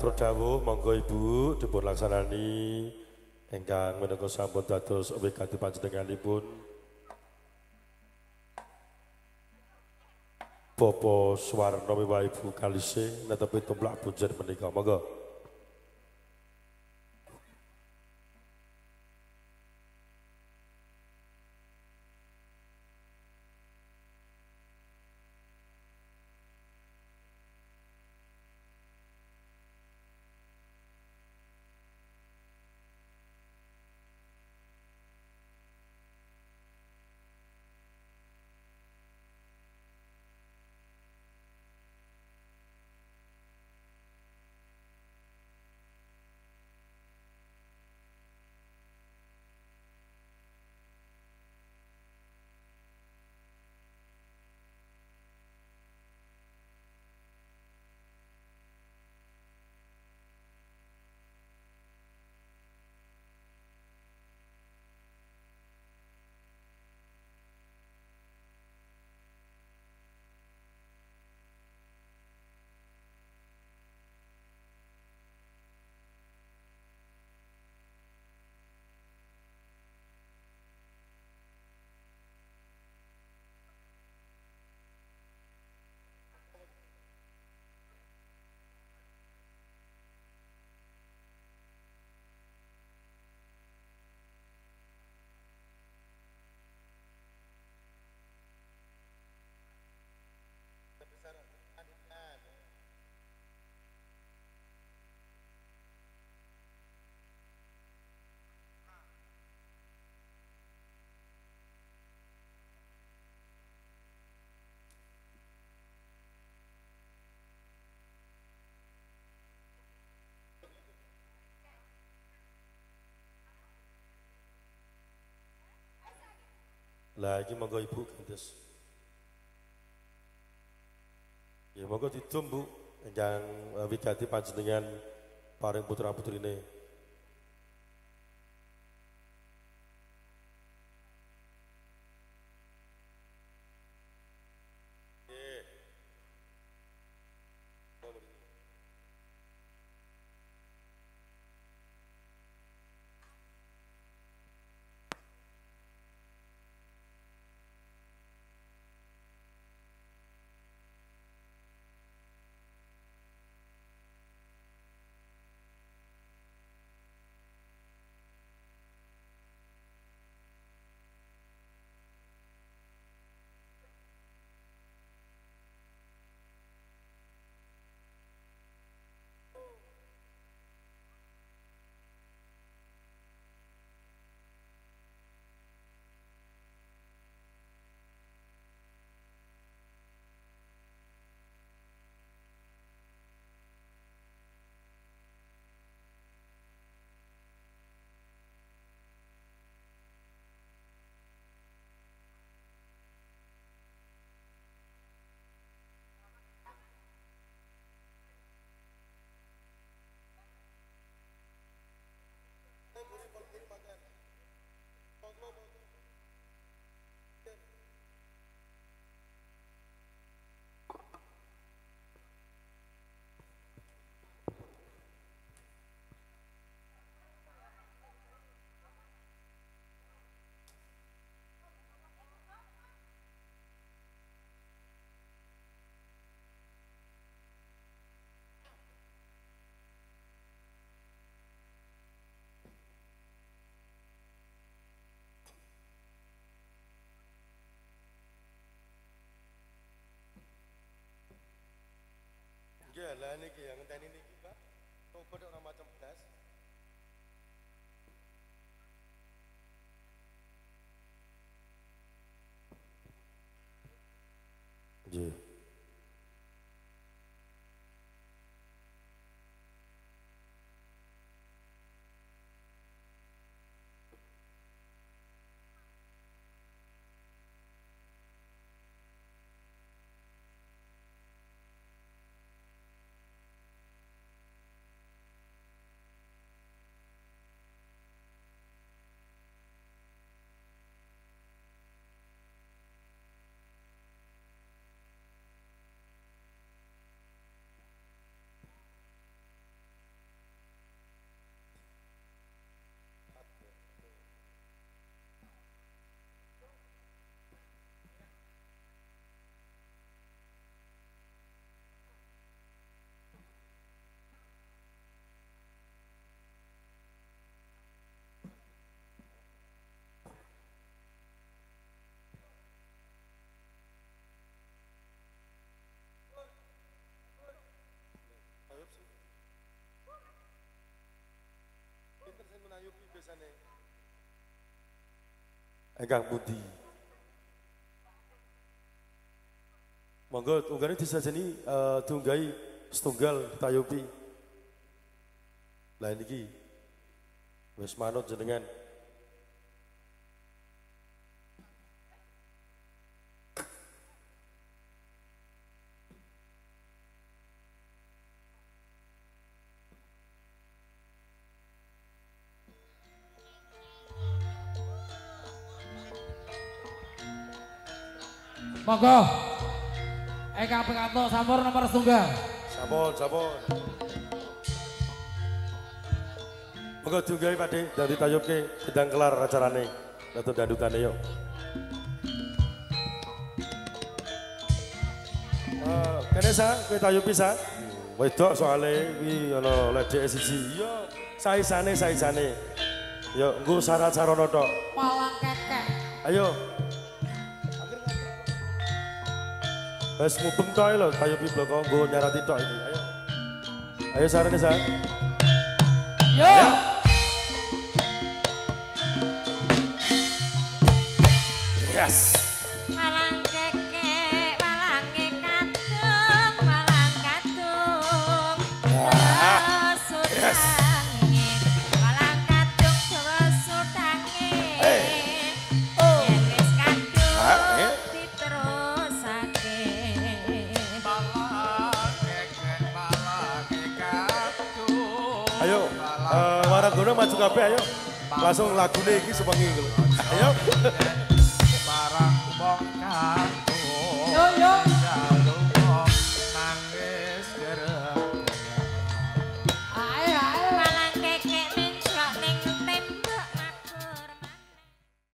Atur dawuh monggo Ibu dipun laksanani ingkang menika sampun dados wigati panjenenganipun Bapak Suwarno Bapak Ibu Kalise netepi tumplak punjer menika monggo lagi monggo Ibu Gandes. Ya monggo ditumbu ingkang wigati panjenengan paring putra-putrine. Lah niki yang ngenteni niki Pak. Coba tok ora macam blas. Nggih. Engkang pundi? Monggo tunggane disajeni tunggai setunggal tayopi. Lah niki wis manut jenengan. Monggo, Eka Pekanto sampun nomor setunggal. Sampun. Monggo juga Pakde dari Tayuke sedang kelar acarane atau dandutane yo. Kene sa, kowe Tayupi sa. Wedok soale kuwi ana ledek siji. Yo, saisane. Yo, nggo syarat sarana tok. Malang kekek. Ayo. Wes mubeng toy lho, ayo pi bloko nggo nyarati tok iki. Ayo. Sarene, Sa. Yo. Yes. Malang kekek, malang kekadung, malang kadung. Yes. Malang kadung sudange. Oh. Wes kadung diterusake. Ayo, Maragona maju kabeh ayo. Langsung lagune iki sepengi lho. Ayo. Barang bongkar. Yo.